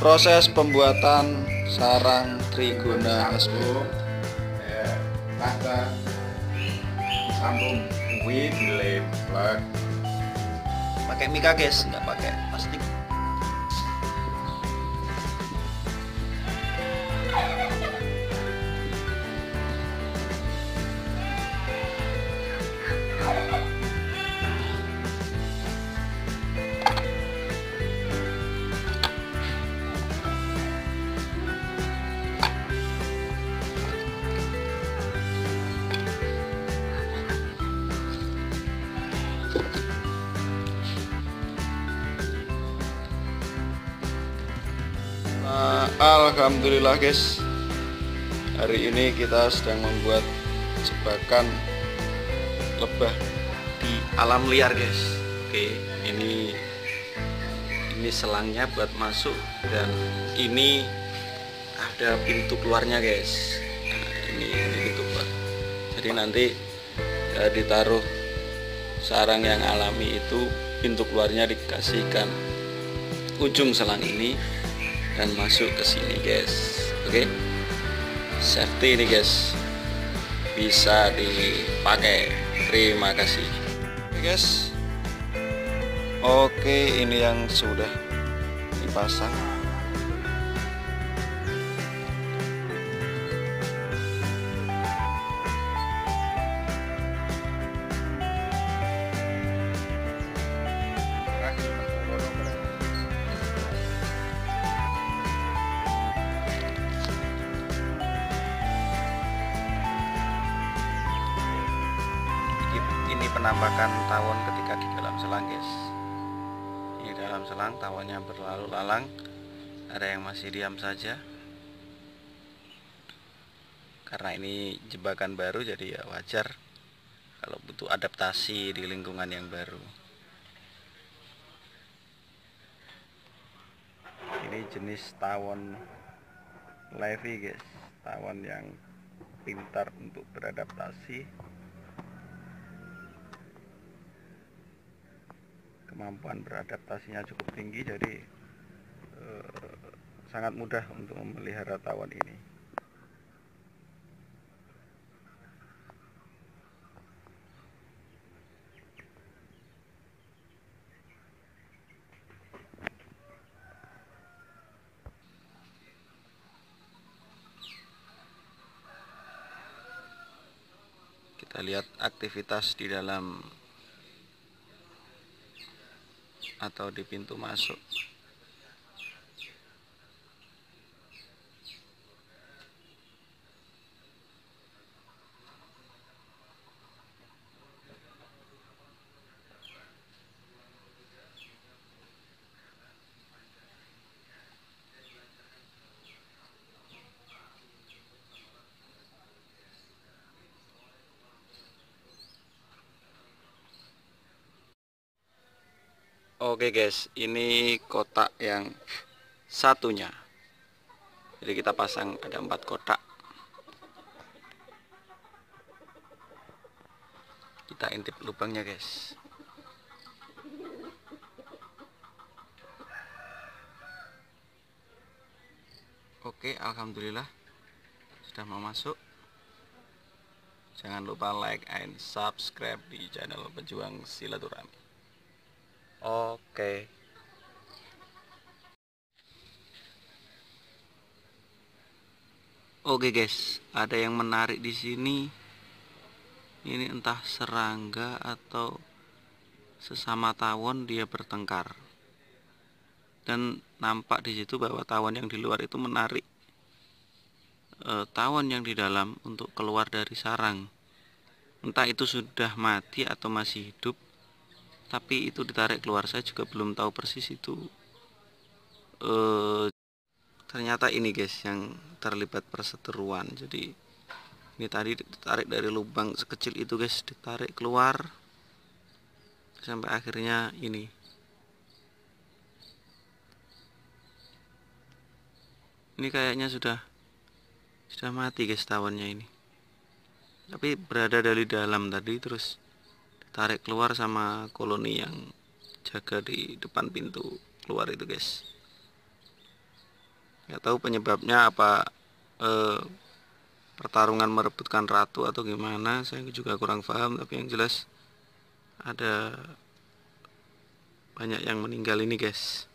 Proses pembuatan sarang Trigona SO sambung kuwi dilempar pakai mika guys, nggak pakai plastik. Alhamdulillah guys, hari ini kita sedang membuat jebakan lebah di alam liar guys. Oke, ini selangnya buat masuk dan ini ada pintu keluarnya guys. Nah, ini gitu buat. Jadi nanti ya, ditaruh sarang yang alami itu pintu keluarnya dikasihkan ujung selang ini dan masuk ke sini guys. Oke, safety ini guys, bisa dipakai. Terima kasih. Oke guys, oke ini yang sudah dipasang. Penampakan tawon ketika di dalam selang guys. Di dalam selang tawonnya berlalu-lalang, ada yang masih diam saja. Karena ini jebakan baru, jadi ya wajar kalau butuh adaptasi di lingkungan yang baru. Ini jenis tawon levi guys, tawon yang pintar untuk beradaptasi. Kemampuan beradaptasinya cukup tinggi, jadi sangat mudah untuk memelihara tawon ini. Kita lihat aktivitas di dalam atau di pintu masuk. Oke guys, ini kotak yang satunya. Jadi kita pasang ada 4 kotak. Kita intip lubangnya guys. Oke, alhamdulillah sudah mau masuk. Jangan lupa like and subscribe di channel Pejuang Silaturrahmi. Oke. Oke guys, ada yang menarik di sini. Ini entah serangga atau sesama tawon, dia bertengkar. Dan nampak di situ bahwa tawon yang di luar itu menarik tawon yang di dalam untuk keluar dari sarang. Entah itu sudah mati atau masih hidup, tapi itu ditarik keluar. Saya juga belum tahu persis itu. Ternyata ini guys yang terlibat perseteruan. Jadi ini tadi ditarik dari lubang sekecil itu guys, ditarik keluar sampai akhirnya ini kayaknya sudah mati guys tawonnya ini, tapi berada dari dalam tadi terus tarik keluar sama koloni yang jaga di depan pintu keluar itu, guys. Nggak tahu penyebabnya apa, pertarungan merebutkan ratu atau gimana, saya juga kurang paham. Tapi yang jelas ada banyak yang meninggal ini, guys.